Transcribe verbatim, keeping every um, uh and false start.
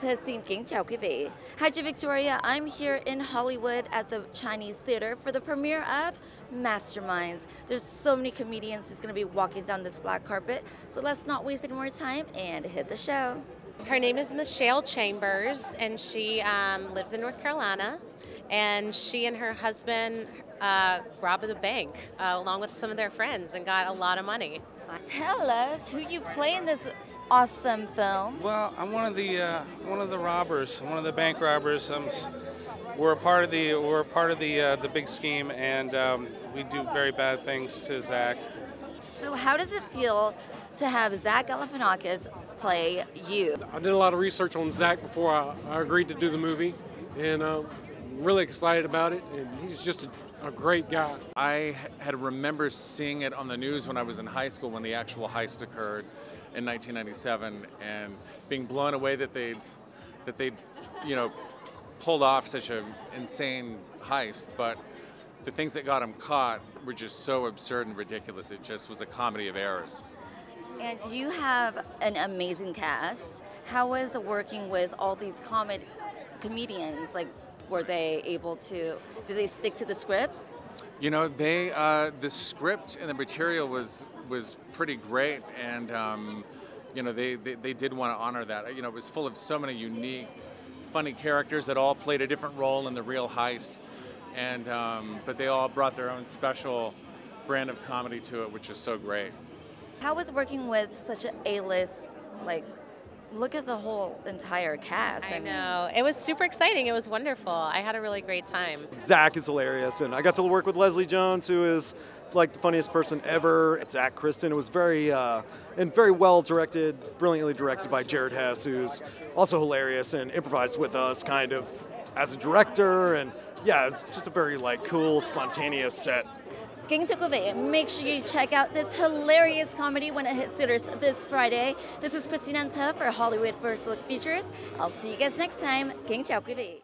Anthe xin kính chào quý vị. Hi, Victoria. I'm here in Hollywood at the Chinese Theater for the premiere of Masterminds. There's so many comedians who's going to be walking down this black carpet, so let's not waste any more time and hit the show. Her name is Michelle Chambers, and she um, lives in North Carolina. And she and her husband uh, robbed a bank uh, along with some of their friends and got a lot of money. Tell us who you play in this awesome film. Well, I'm one of the uh, one of the robbers, one of the bank robbers. I'm, we're a part of the we're part of the uh, the big scheme, and um, we do very bad things to Zach. So, how does it feel to have Zach Galifianakis play you? I did a lot of research on Zach before I, I agreed to do the movie, and uh, really excited about it. And he's just a, a great guy. I had remembered seeing it on the news when I was in high school, when the actual heist occurred in nineteen ninety-seven, and being blown away that they, that they, you know, pulled off such an insane heist. But the things that got him caught were just so absurd and ridiculous. It just was a comedy of errors. And you have an amazing cast. How was working with all these comedy comedians? Like, were they able to? Did they stick to the script? You know, they uh, the script and the material was. was pretty great, and um, you know, they, they, they did want to honor that. You know, it was full of so many unique, funny characters that all played a different role in the real heist, and um, but they all brought their own special brand of comedy to it, which is so great. How was working with such an A-list, like, look at the whole entire cast. I, I know. Mean. It was super exciting. It was wonderful. I had a really great time. Zach is hilarious, and I got to work with Leslie Jones, who is like the funniest person ever. Zach Kristen. It was very, uh, and very well directed, brilliantly directed by Jared Hess, who's also hilarious and improvised with us kind of as a director. And yeah, it's just a very like cool, spontaneous set. Kính thưa quý vị, make sure you check out this hilarious comedy when it hits theaters this Friday. This is Christina Anthe for Hollywood First Look Features. I'll see you guys next time. Kính chào quý vị.